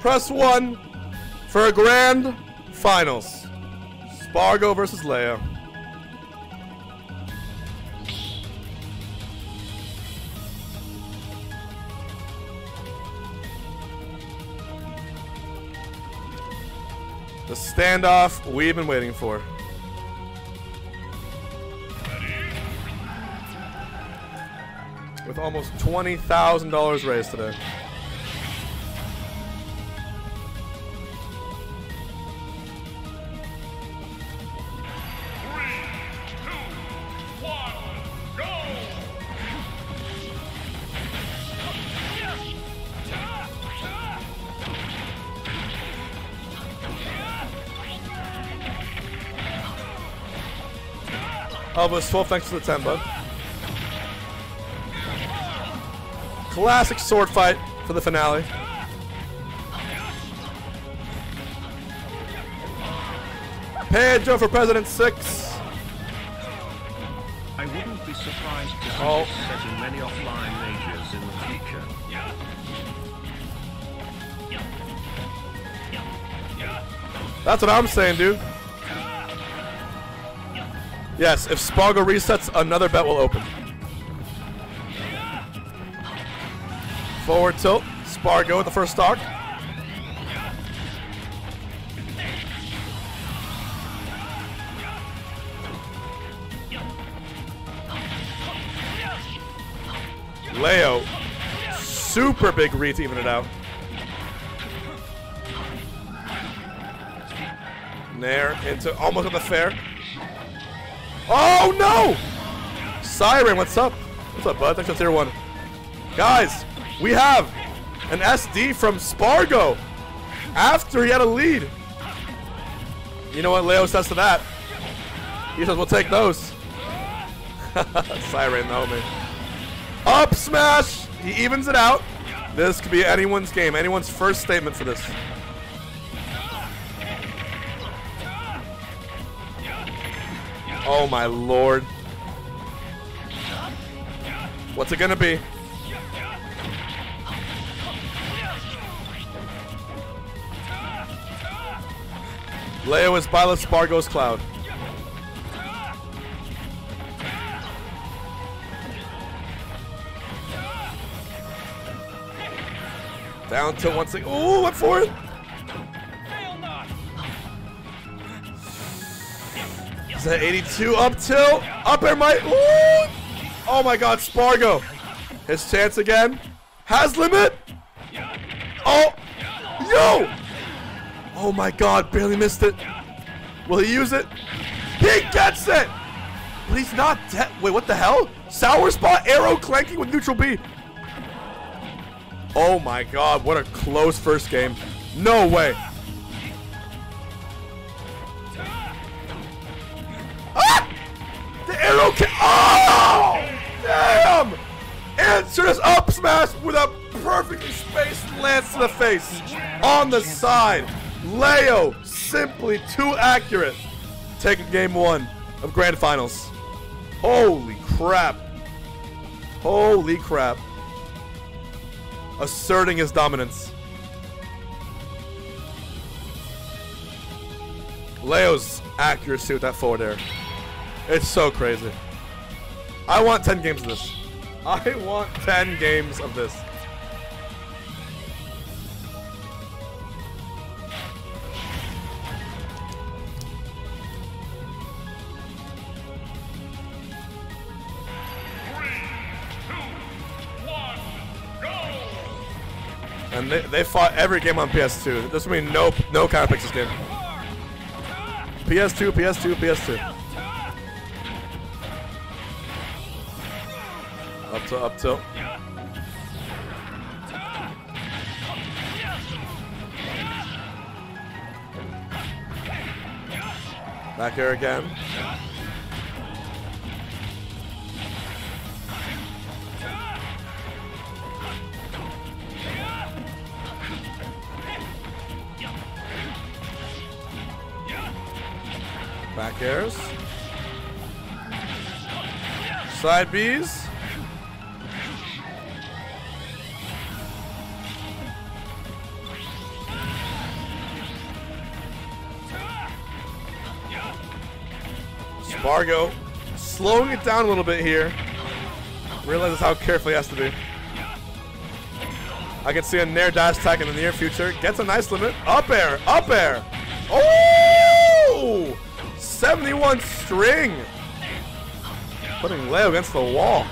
Press 1 for a grand finals. Sparg0 versus Leo. The standoff we've been waiting for. With almost $20,000 raised today. Elvis 12, thanks for the 10, bud. Classic sword fight for the finale. Pedro for President 6. I wouldn't be surprised to see this set in many offline majors in the future. That's what I'm saying, dude. Yes, if Sparg0 resets, another bet will open. Forward tilt, Sparg0 with the first stock. Leo, super big read to even it out. Nair into almost at the fair. Oh no! Siren, what's up? What's up, bud? Thanks for tier 1. Guys, we have an SD from Sparg0 after he had a lead. You know what Leo says to that? He says, we'll take those. Siren, the homie. Up smash! He evens it out. This could be anyone's game, anyone's first statement for this. Oh my lord. What's it gonna be? Leo is by Sparg0's cloud. Down to once again. Ooh, what for it? Is that 82 up tilt? Up air might. Ooh. Oh my god, Sparg0. His chance again. Has limit. Oh. Yo. Oh my god, barely missed it. Will he use it? He gets it. But he's not dead. Wait, what the hell? Sour spot arrow clanking with neutral B. Oh my god, what a close first game. No way. Oh! Damn! Answers up smash with a perfectly spaced lance to the face. On the side. Leo, simply too accurate. Taking game 1 of grand finals. Holy crap. Holy crap. Asserting his dominance. Leo's accuracy with that forward air. It's so crazy. I want 10 games of this. I want 10 games of this. And they fought every game on PS2. There's gonna be no counterpicks this game. PS2, PS2, PS2. Up tilt, up tilt. Back here again. Back airs. Side Bs. Sparg0 slowing it down a little bit here. Realizes how careful he has to be. I can see a Nair dash attack in the near future. Gets a nice limit. Up air, up air. Oh! 71 string. Putting Leo against the wall.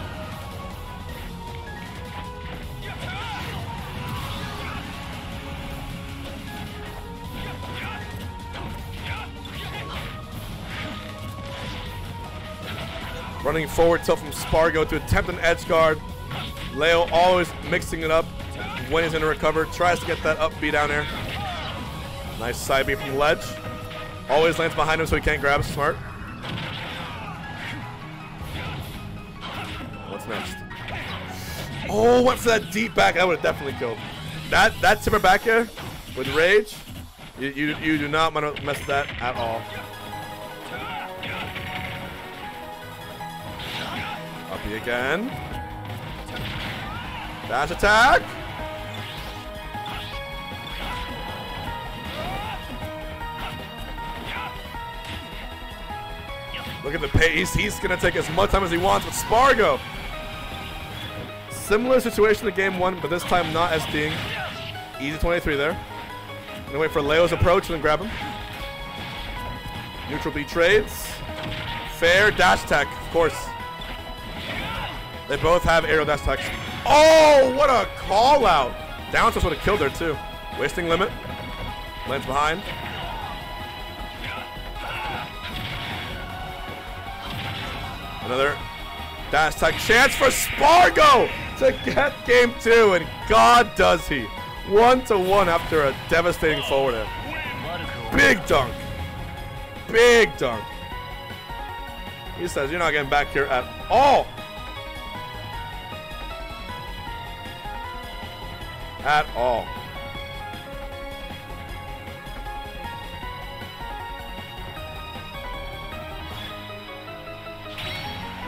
Running forward tilt from Sparg0 to attempt an edge guard. Leo always mixing it up when he's going to recover. Tries to get that up B down air. Nice side B from ledge. Always lands behind him so he can't grab. Smart. What's next? Oh, went for that deep back. That would have definitely killed. That tipper back air with rage. You do not want to mess with that at all. Again. Dash attack. Look at the pace. He's going to take as much time as he wants with Sparg0. Similar situation to game one, but this time not SDing. Easy 23 there. I'm going to wait for Leo's approach and then grab him. Neutral B trades. Fair dash attack, of course. They both have aerial dash attacks. Oh, what a call out. Down smash would have killed her too. Wasting limit. Lands behind. Another dash attack. Chance for Sparg0 to get game two, and God does he. 1-1 after a devastating forward air. Big dunk. Big dunk. He says, you're not getting back here at all. At all.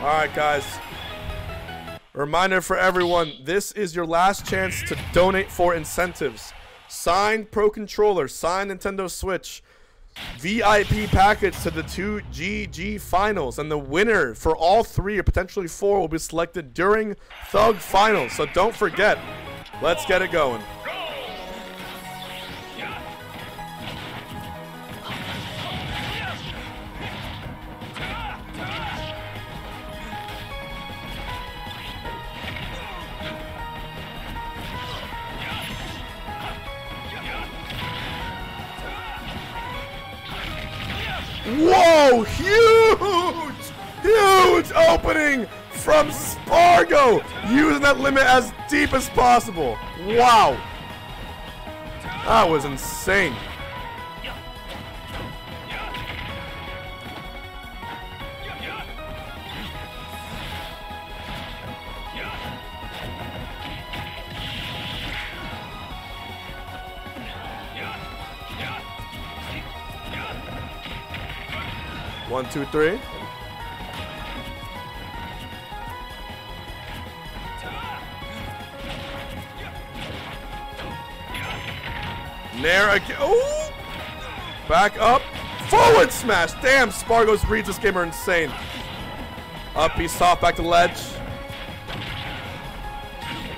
Alright guys, reminder for everyone, this is your last chance to donate for incentives. Signed Pro Controller, signed Nintendo Switch, VIP package to the 2GG Finals, and the winner for all three or potentially four will be selected during Thug Finals, so don't forget. Let's get it going. Whoa! Huge! Huge opening! From Sparg0, using that limit as deep as possible. Wow. That was insane. One, two, three. Nair again. Oh! Back up. Forward smash. Damn, Spargo's reads this game are insane. Up, he's soft back to ledge.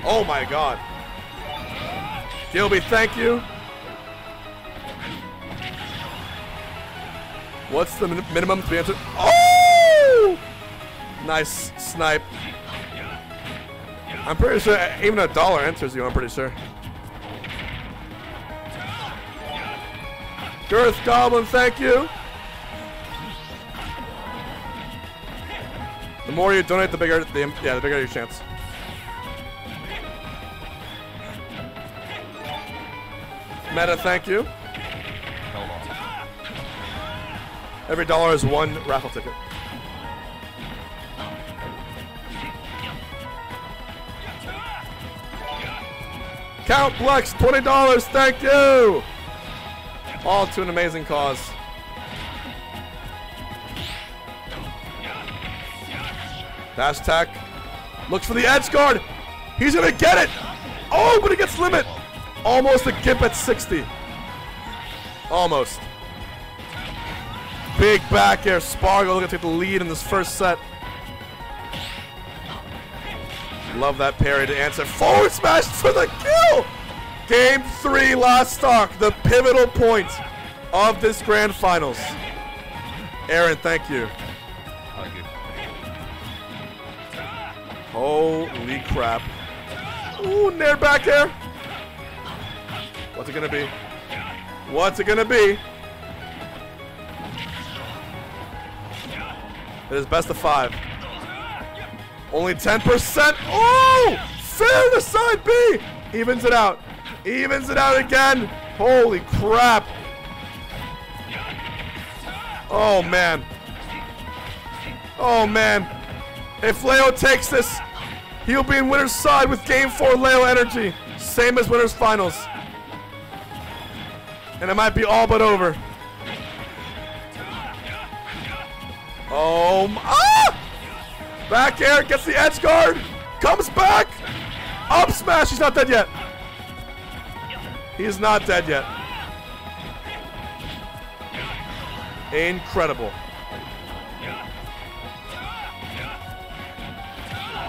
Oh my god. Gilby, thank you. What's the minimum to be answered? Oh! Nice snipe. I'm pretty sure even a dollar answers you, I'm pretty sure. Girth Goblin, thank you. The more you donate, the bigger the bigger your chance. Meta, thank you. Every dollar is one raffle ticket. Count Blex, $20, thank you. All to an amazing cause. Dash attack. Looks for the edge guard. He's going to get it. Oh, but he gets limit. Almost a gimp at 60. Almost. Big back air. Sparg0 looking to take the lead in this first set. Love that parry to answer. Forward smash for the kill! Game 3 last stock. The pivotal point of this grand finals. Aaron, thank you. Holy crap. Ooh, near back air. What's it gonna be? What's it gonna be? It is best of 5. Only 10%. Oh! Fair to side B! Evens it out. Evens it out again. Holy crap. Oh, man. Oh, man. If Leo takes this, he'll be in winner's side with Game 4 Leo energy. Same as winner's finals. And it might be all but over. Oh, ah! Back air, gets the edge guard. Comes back. Up smash, he's not dead yet. He's not dead yet. Incredible.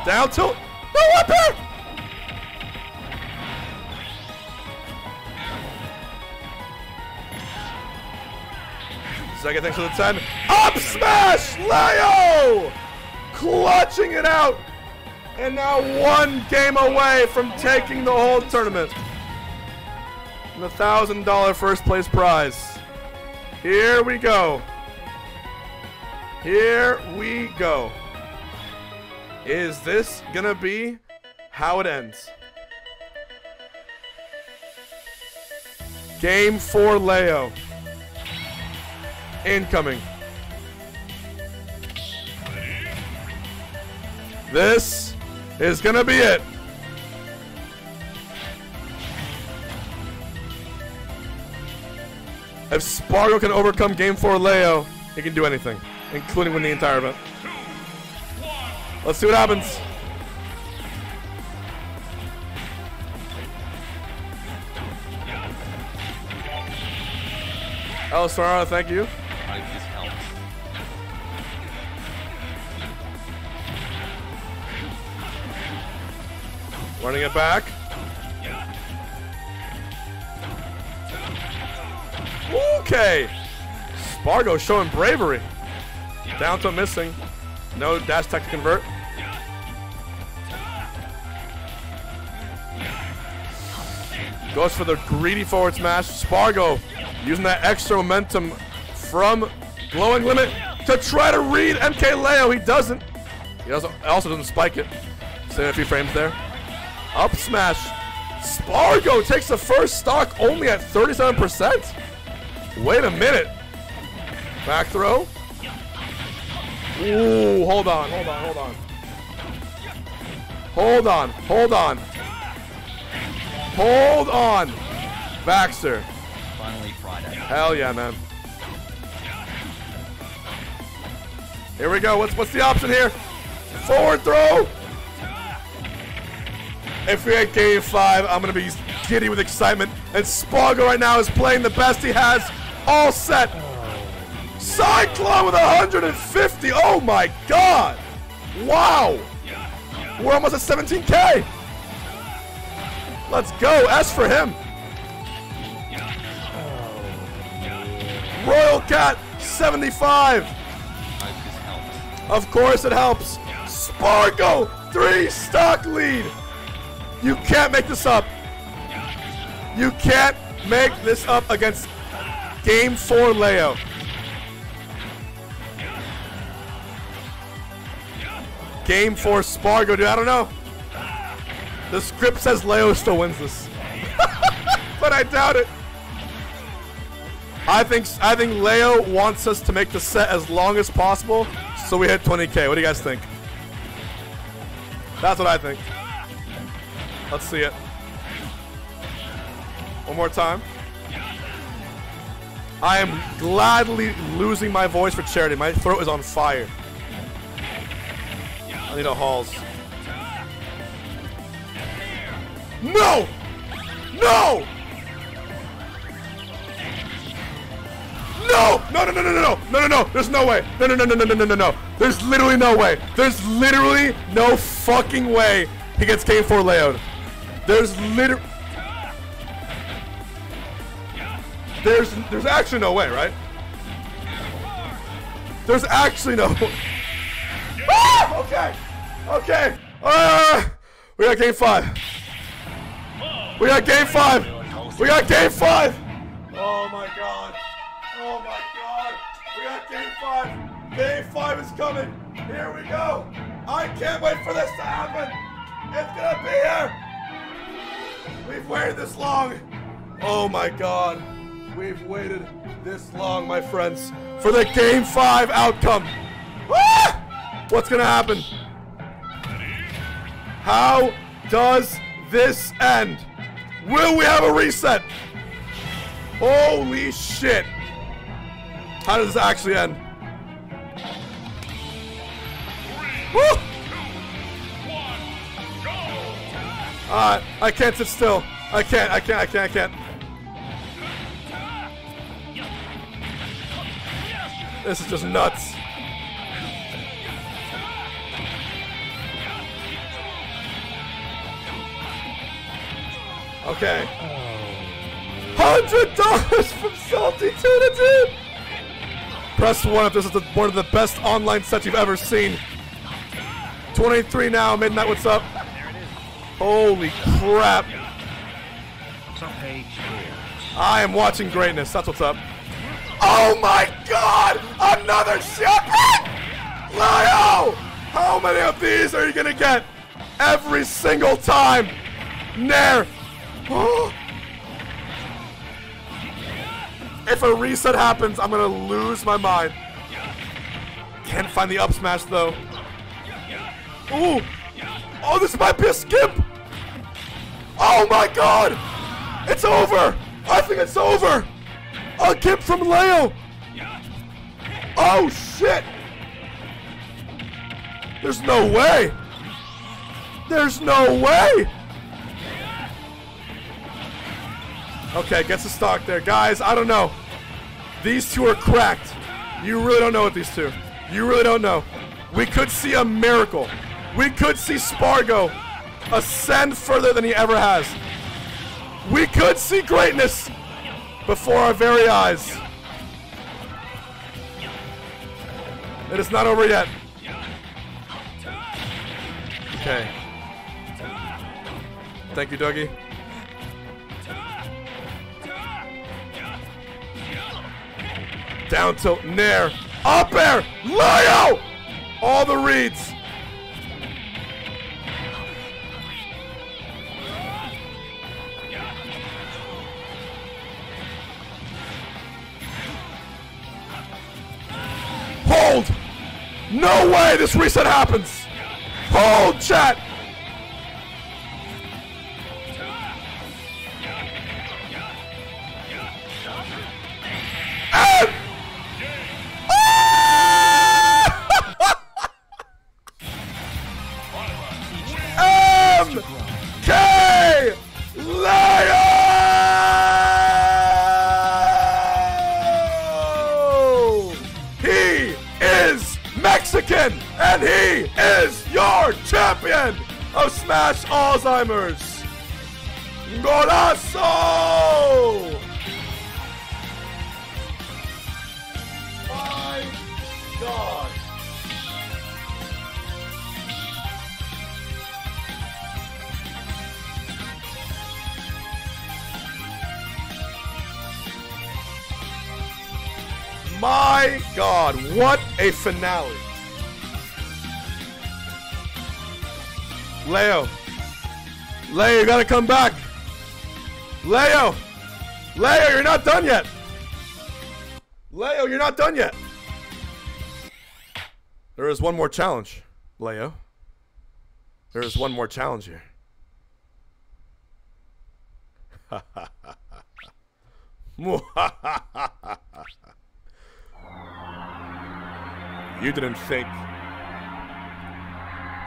Down tilt. No up air. Second thing to the 10. Up smash. Leo clutching it out. And now one game away from taking the whole tournament. And the $1,000 first place prize. Here we go. Here we go. Is this gonna be how it ends? Game 4 Leo. Incoming. This is gonna be it. If Sparg0 can overcome Game 4 Leo, he can do anything, including win the entire event. Let's see what happens. El Sorara, thank you. Running it back. Okay, Sparg0 showing bravery. Down to missing. No dash tech to convert. Goes for the greedy forward smash. Sparg0 using that extra momentum from glowing limit to try to read MKLeo. He doesn't. He also doesn't spike it. Save a few frames there. Up smash. Sparg0 takes the first stock only at 37%. Wait a minute. Back throw. Ooh, hold on, hold on, hold on. Hold on, hold on. Hold on. Baxter. Finally Friday. Hell yeah, man. Here we go. What's the option here? Forward throw. If we had Game 5, I'm going to be giddy with excitement. And Sparg0 right now is playing the best he has. All set. Cyclone with 150. Oh my god. Wow. We're almost at 17K. Let's go. S for him. Royal Cat 75. Of course it helps. Sparg0 3-stock lead. You can't make this up. You can't make this up against Game 4 Leo. Game 4 Sparg0, dude, I don't know. The script says Leo still wins this. But I doubt it. I think Leo wants us to make the set as long as possible so we hit 20K. What do you guys think? That's what I think. Let's see it. One more time. I am gladly losing my voice for charity. My throat is on fire. I need a halls. No! No! No! No, there's no way. No, there's literally no way. There's literally no fucking way he gets game 4 Leo'd. There's literally, there's actually no way, right? There's actually no. Okay. We got game 5. We got game 5. Oh my god. We got game 5. Game 5 is coming. Here we go. I can't wait for this to happen. It's gonna be here. We've waited this long. Oh my god. We've waited this long, my friends, for the game 5 outcome. Ah! What's gonna happen? How does this end? Will we have a reset? Holy shit. How does this actually end? Woo! Alright, I can't sit still. I can't. This is just nuts. Okay. $100 from Salty Tuna Dude! Press 1 if this is one of the best online sets you've ever seen. 23 now, midnight, what's up? Holy crap. I am watching greatness, that's what's up. Oh my god! Another shot! Leo! How many of these are you gonna get? Every single time! Nair! If a reset happens, I'm gonna lose my mind. Can't find the up smash though. Ooh! Oh, this might be a skip! Oh my god! It's over! I think it's over! A kip from Leo! Oh shit! There's no way! There's no way! Okay, gets a stock there. Guys, I don't know. These two are cracked. You really don't know what these two. You really don't know. We could see a miracle. We could see Sparg0 ascend further than he ever has. We could see greatness before our very eyes. It is not over yet. Okay. Thank you, Dougie. Down tilt, Nair, up air, Leo! All the reads. Hold! No way this reset happens! Hold, chat! And... MKLeo! Mexican, and he is your champion of Smash Alzheimer's. Golazo! My God. My God, what a finale. Leo, you gotta come back. Leo, you're not done yet. There is one more challenge, Leo. There is one more challenge here. You didn't think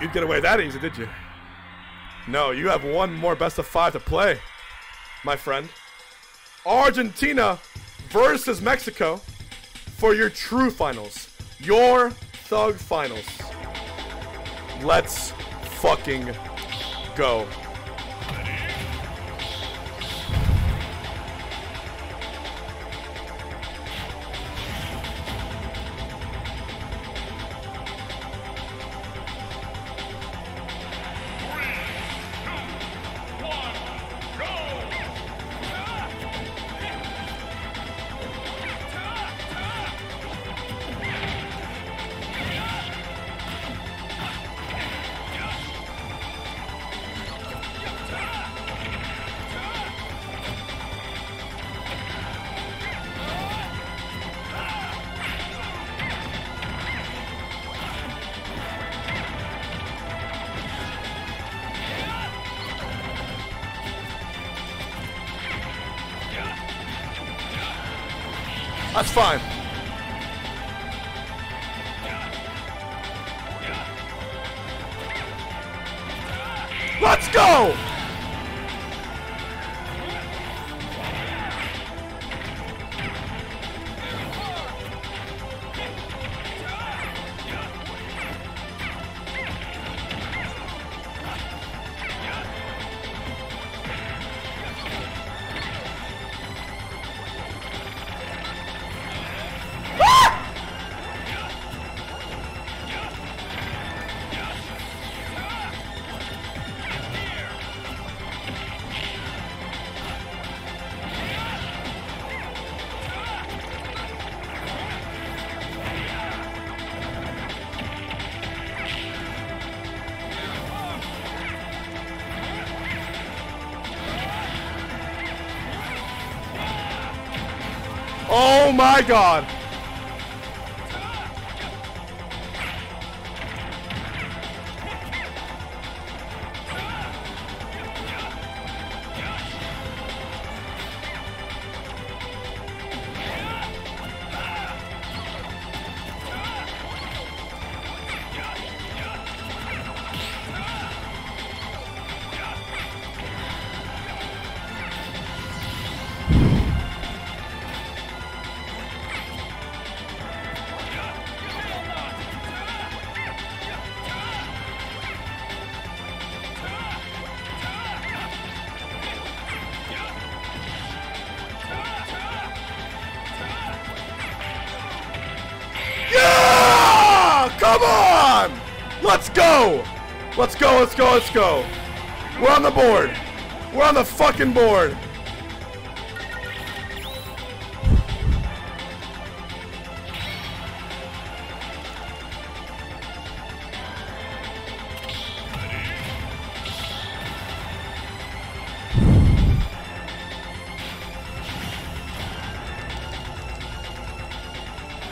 you'd get away that easy, did you? No, you have one more best of 5 to play, my friend. Argentina versus Mexico. for your true finals. Your Thug Finals. Let's fucking go. That's fine. Let's go! Oh my God. Come on! Let's go! Let's go, let's go, let's go! We're on the board! We're on the fucking board!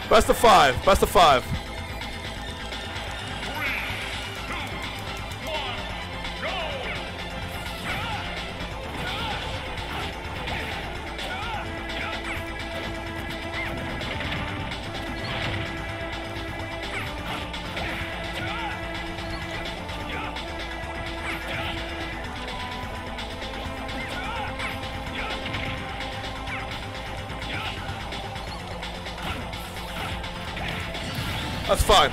Best of five, best of five. That's fine.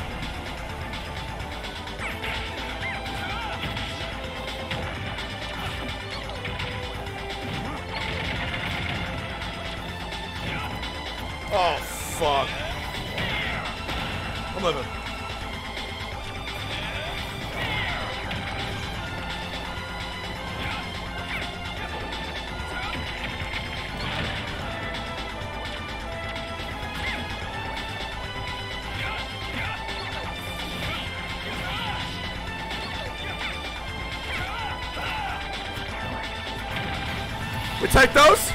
Oh, fuck. I'm living. We take those.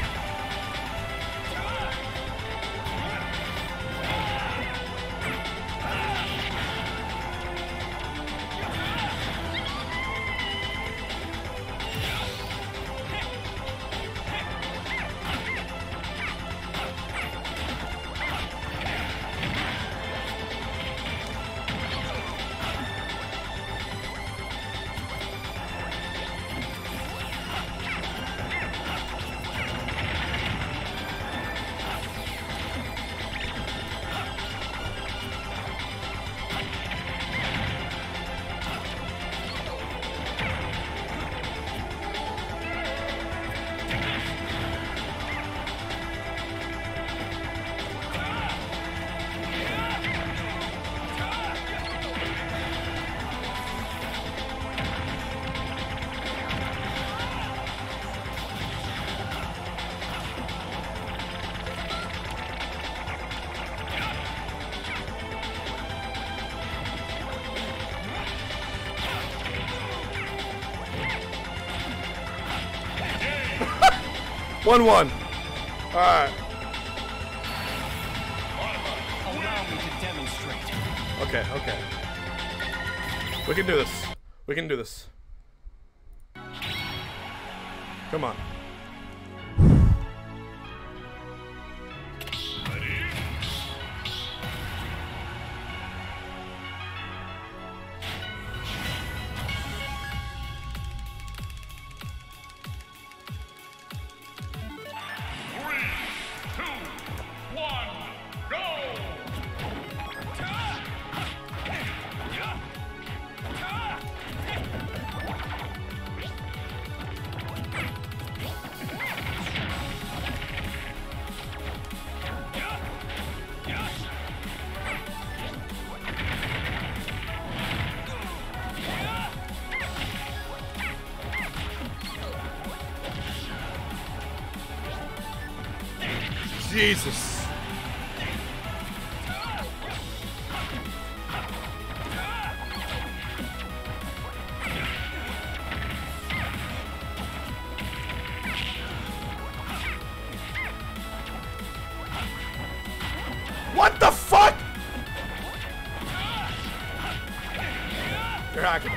1-1. All right. Allow me to demonstrate. Okay, okay. We can do this. We can do this. Come on. Jesus. What the fuck? You're hacking.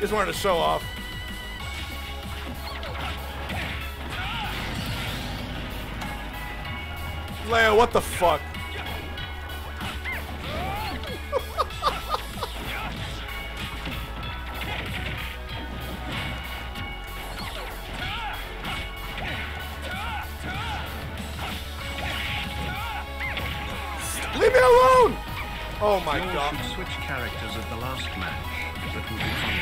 Just wanted to show off. Leo, what the fuck? Leave me alone! Oh my god. Should switch characters at the last match. That will be funny.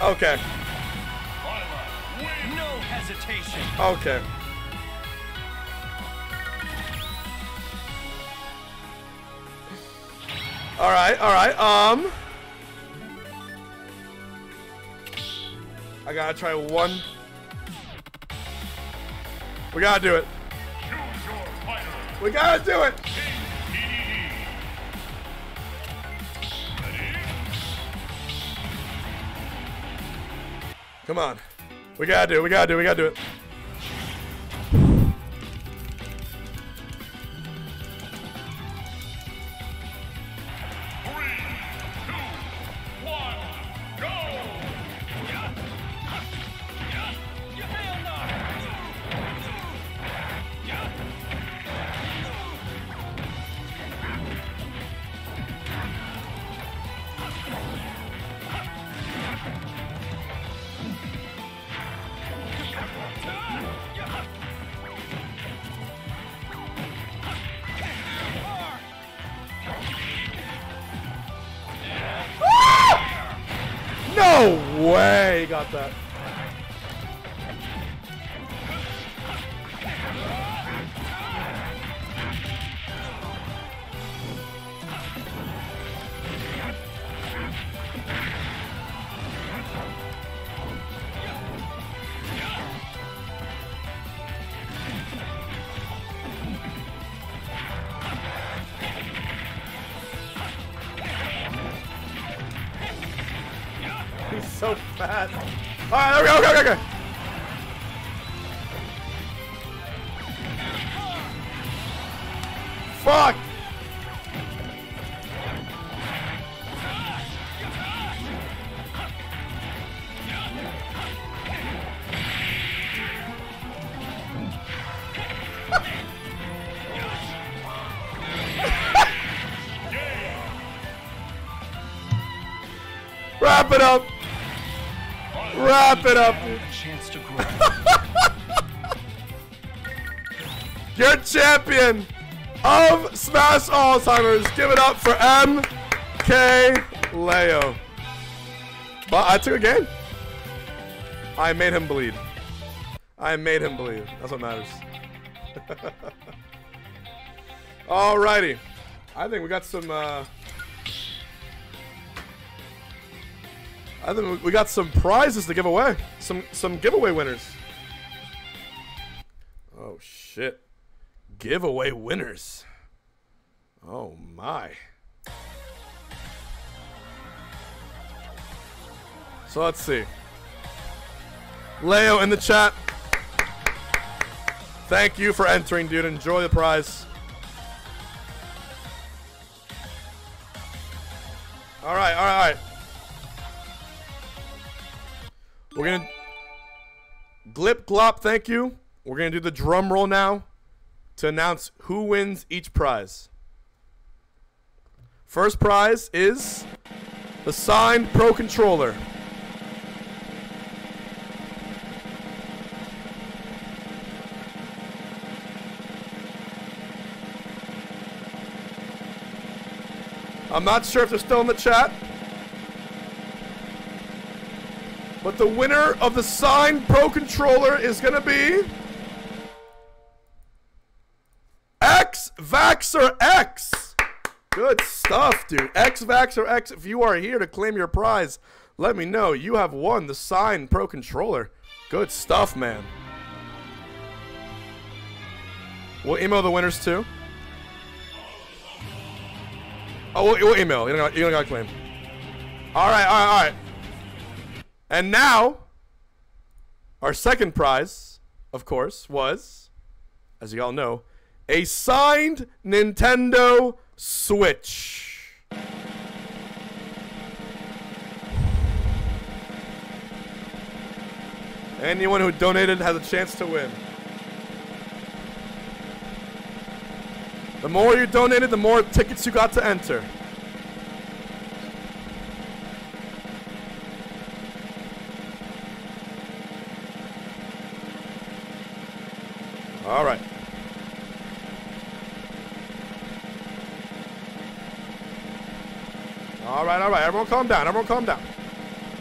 Okay. No hesitation. Okay. All right, all right. I gotta try one. We gotta do it. We gotta do it. Come on. We gotta do it, we gotta do it, we gotta do it. No way he got that. So fast. All right, there we go. Okay, okay, okay. Fuck. Wrap it up. Wrap it up, dude. Chance to grow. Your champion of Smash Alzheimer's. Give it up for MKLeo. But I took a game. I made him bleed. I made him bleed. That's what matters. Alrighty. I think we got some I think we got some prizes to give away. Some giveaway winners. Oh shit. Giveaway winners. Oh my. So let's see. Leo in the chat. Thank you for entering, dude. Enjoy the prize. Alright, alright, alright. We're gonna... Glip Glop, thank you. We're gonna do the drum roll now to announce who wins each prize. First prize is the signed Pro Controller. I'm not sure if they're still in the chat, but the winner of the signed Pro Controller is gonna be X Vaxxer X. Good stuff, dude. X Vaxxer X, if you are here to claim your prize, let me know. You have won the signed Pro Controller. Good stuff, man. We'll email the winners too. Oh, we'll email. You don't got to claim. All right, all right, all right. And now, our second prize, of course, was, as you all know, a signed Nintendo Switch. Anyone who donated has a chance to win. The more you donated, the more tickets you got to enter. All right. All right, all right. Everyone calm down. Everyone calm down.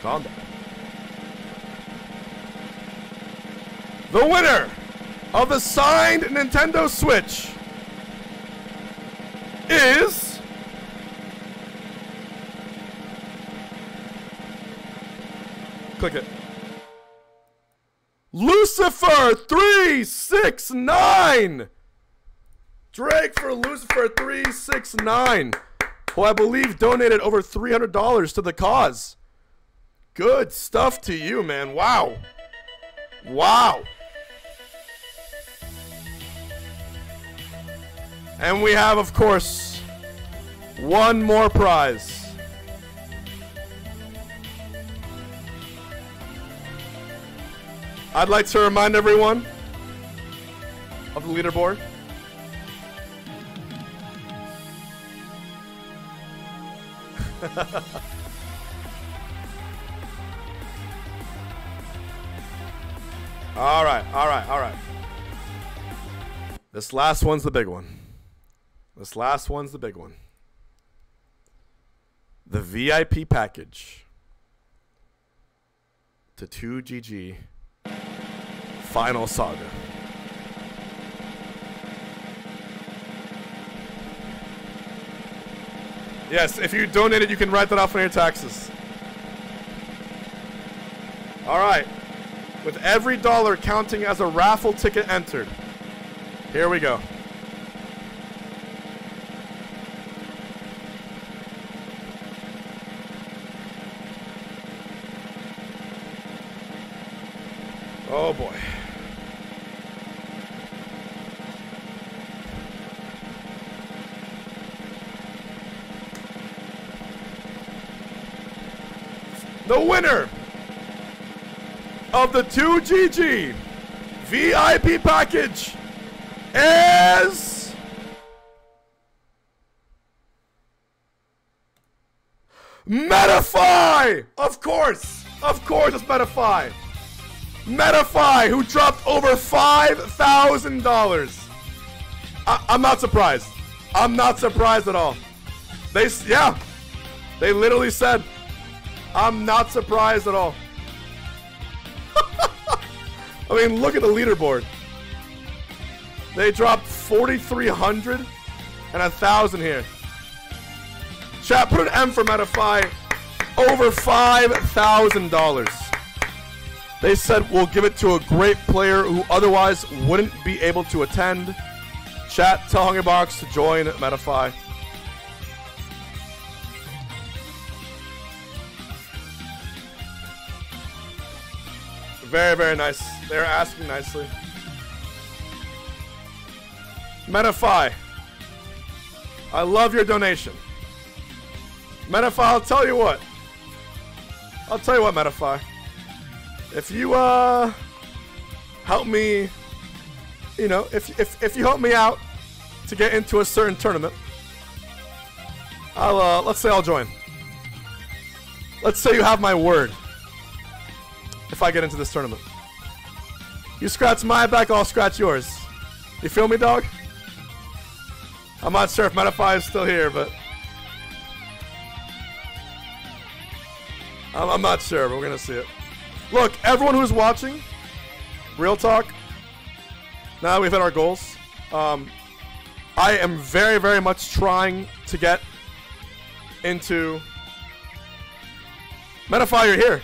Calm down. The winner of the signed Nintendo Switch is click it. Lucifer369. Drake for Lucifer369, who I believe donated over $300 to the cause. Good stuff to you, man. Wow. Wow. And we have, of course, one more prize. I'd like to remind everyone of the leaderboard. All right, all right, all right. This last one's the big one. This last one's the big one. The VIP package to 2GG Final Saga. Yes, if you donated, you can write that off on your taxes. All right. With every dollar counting as a raffle ticket entered. Here we go. Oh boy. The winner of the 2GG VIP package is Metafy! Of course it's Metafy. Metafy, who dropped over $5,000. I'm not surprised. I'm not surprised at all. They literally said, I'm not surprised at all. I mean, look at the leaderboard. They dropped 4,300 and 1,000 here. Chat, put an M for Metafy. over $5,000. They said we'll give it to a great player who otherwise wouldn't be able to attend. Chat, tell HungryBox to join Metafy. Very, very nice. They're asking nicely. Metafy, I love your donation. Metafy, I'll tell you what. I'll tell you what, Metafy. If you help me, you know, if you help me out to get into a certain tournament, I'll let's say I'll join. Let's say you have my word. If I get into this tournament, you scratch my back, I'll scratch yours. You feel me, dog? I'm not sure if Metafy is still here, but I'm not sure, but we're gonna see it. Look, everyone who's watching, real talk, now that we've hit our goals, I am very, very much trying to get into... Metafy, you're here.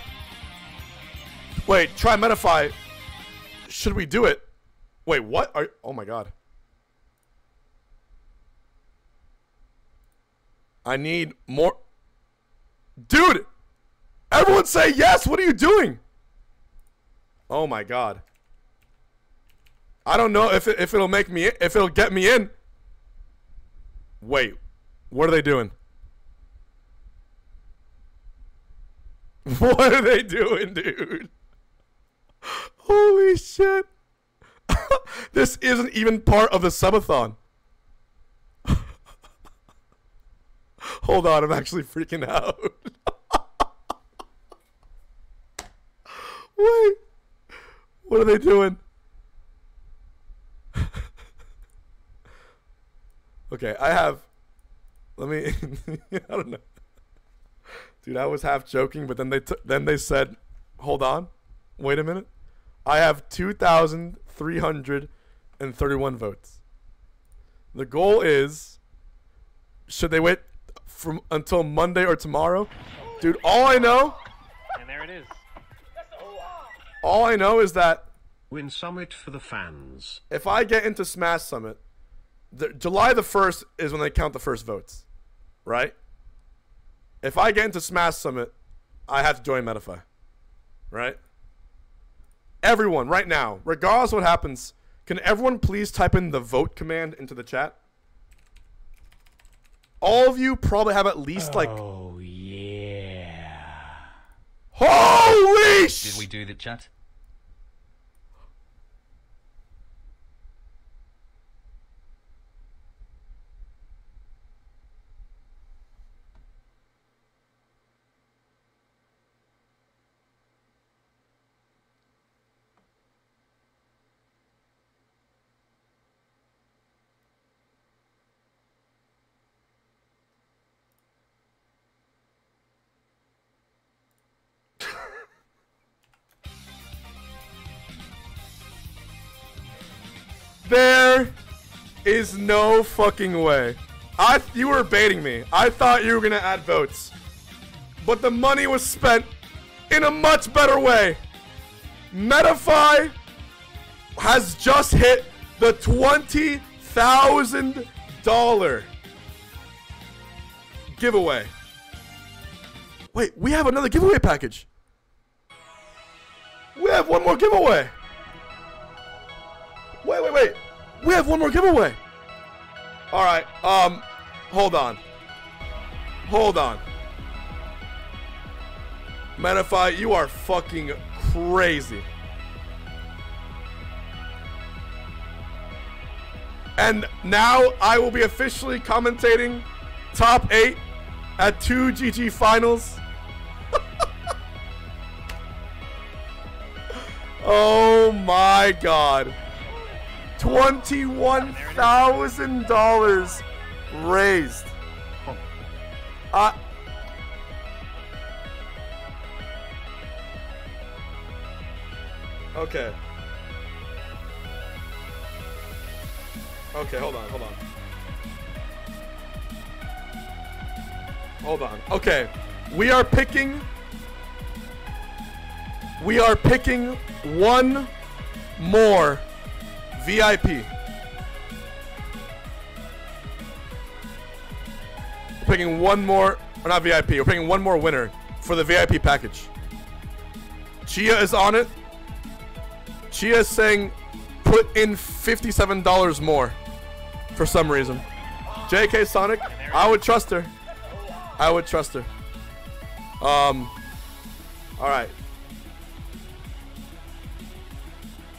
Wait, try Metafy. Should we do it? Wait, what? Are you... Oh my god. I need more... Dude! Everyone say yes! What are you doing? Oh my god. I don't know if it'll make me in, if it'll get me in. Wait, what are they doing? What are they doing, dude? Holy shit. This isn't even part of the subathon. Hold on, I'm actually freaking out. Wait, what are they doing? Okay, I have, let me, I don't know. Dude, I was half joking, but then they said, hold on, wait a minute. I have 2,331 votes. The goal is, should they wait from until Monday or tomorrow? Dude, all I know. And there it is. All I know is that Win Summit for the fans. If I get into Smash Summit, July the 1st is when they count the first votes, right? If I get into Smash Summit, I have to join Metafy, right? Everyone, right now, regardless of what happens, can everyone please type in the vote command into the chat? All of you probably have at least like... Oh, yeah. Holy shit! Did we do the chat? There is no fucking way. You were baiting me. I thought you were gonna add votes. But the money was spent in a much better way. Metafy has just hit the $20,000 giveaway. Wait, we have another giveaway package. We have one more giveaway. Wait. We have one more giveaway. All right. Hold on. Metafy, you are fucking crazy. And now I will be officially commentating top 8 at 2GG finals. Oh my god. $21,000 raised. Okay. Okay, hold on. Okay, We are picking one more VIP. We're picking one more, or not VIP, we're picking one more winner for the VIP package. Chia is on it. Chia is saying put in $57 more for some reason. JK Sonic, I would trust her. I would trust her. All right.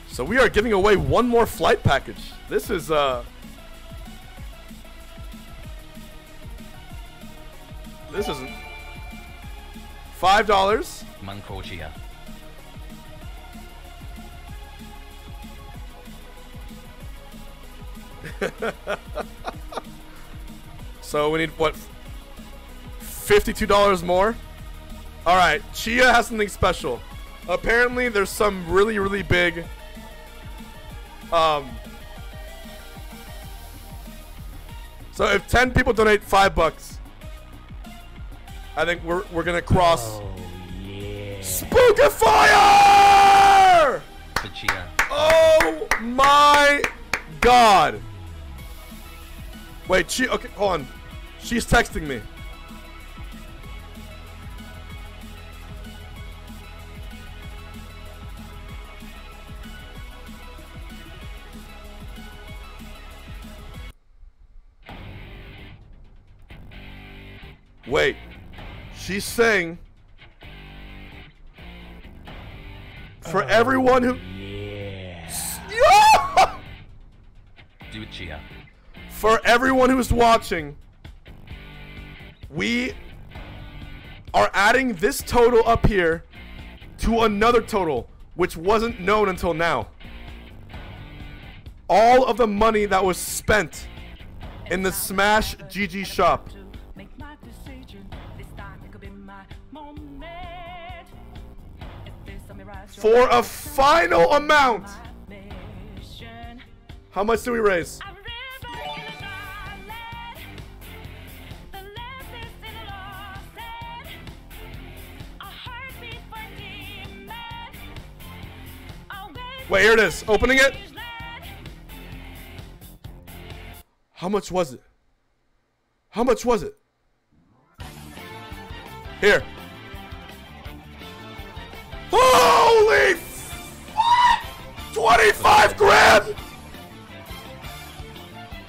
So we are giving away one more flight package. This is this isn't $5. Mancorgia. So we need what? $52 more. All right, Chia has something special. Apparently, there's some really, really big So if 10 people donate $5, I think we're gonna cross. Oh, yeah. Spookifire! Oh my God! Wait, she okay? Hold on, she's texting me. Wait, she's saying for everyone who for everyone who's watching, we are adding this total up here to another total which wasn't known until now. All of the money that was spent in the Smash GG shop. For a final amount. How much do we raise? Wait, here it is. Opening it. How much was it? How much was it? Here. Holy fuck! 25 grand!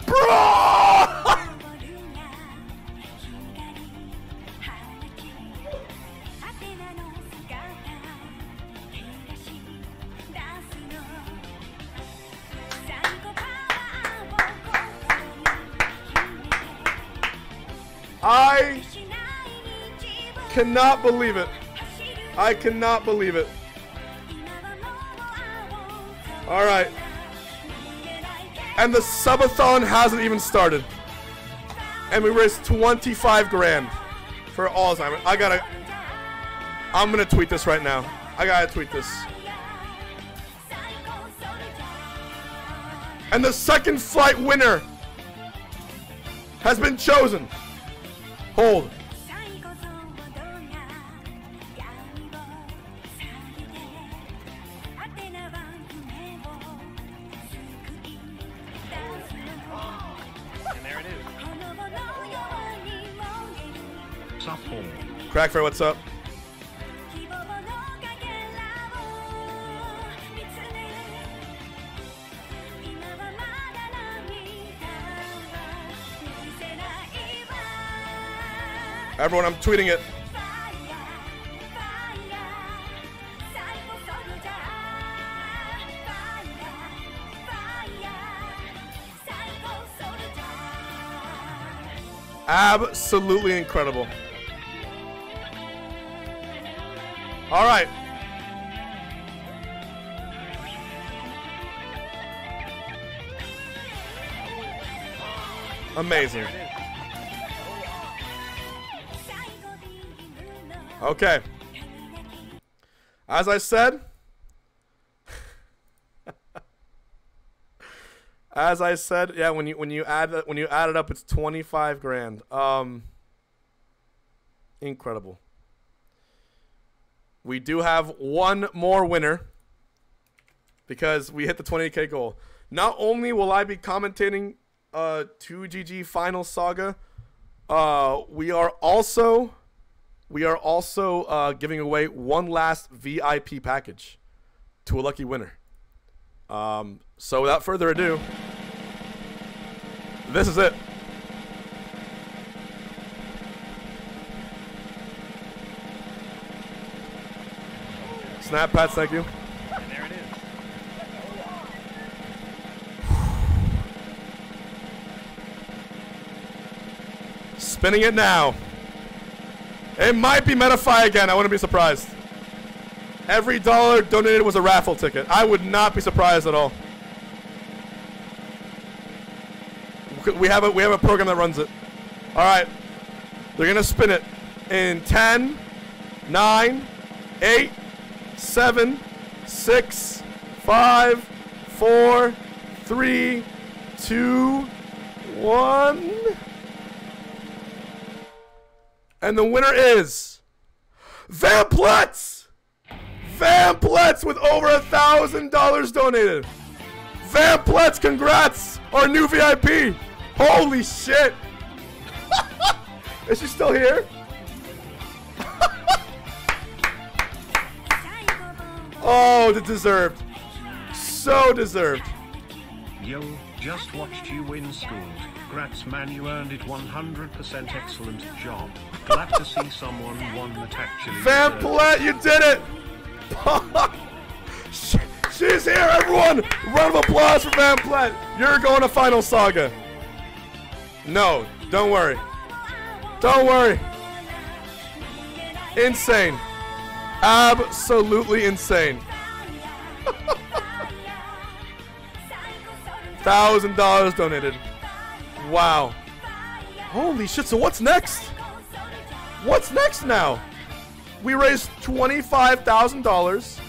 Bro! I cannot believe it. I cannot believe it. All right. And the subathon hasn't even started. And we raised 25 grand for Alzheimer's. I'm gonna tweet this right now. I gotta tweet this. And the second flight winner has been chosen. Hold. Crackfair, what's up? Everyone, I'm tweeting it. Absolutely incredible. All right. Amazing. Okay. As I said, yeah, when you add it up, it's 25 grand. Incredible. We do have one more winner because we hit the 28K goal. Not only will I be commentating 2GG Final Saga, we are also giving away one last VIP package to a lucky winner. So without further ado, this is it. Snap Pats, thank you. And there it is. Spinning it now. It might be Metafy again. I wouldn't be surprised. Every dollar donated was a raffle ticket. I would not be surprised at all. We have a program that runs it. All right. They're going to spin it in 10, 9, 8, 7, 6, 5, 4, 3, 2, 1. And the winner is Vamplets! Vamplets with over $1,000 donated. Vamplets, congrats! Our new VIP! Holy shit! Is she still here? Oh, the deserved. So deserved. Yo, just watched you win school. Grats, man, you earned it 100%. Excellent job. Glad to see someone won that actually. Vamplette, you did it! She's here, everyone! Round of applause for Vamplette. You're going to Final Saga. No, don't worry. Don't worry. Insane. Absolutely insane. $1,000 donated. Wow. Holy shit, so what's next? What's next now? We raised $25,000.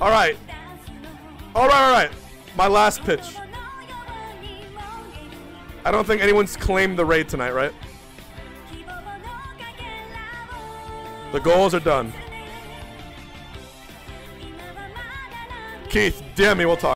All right. My last pitch. I don't think anyone's claimed the raid tonight, right? The goals are done. Keith, DM me, we'll talk.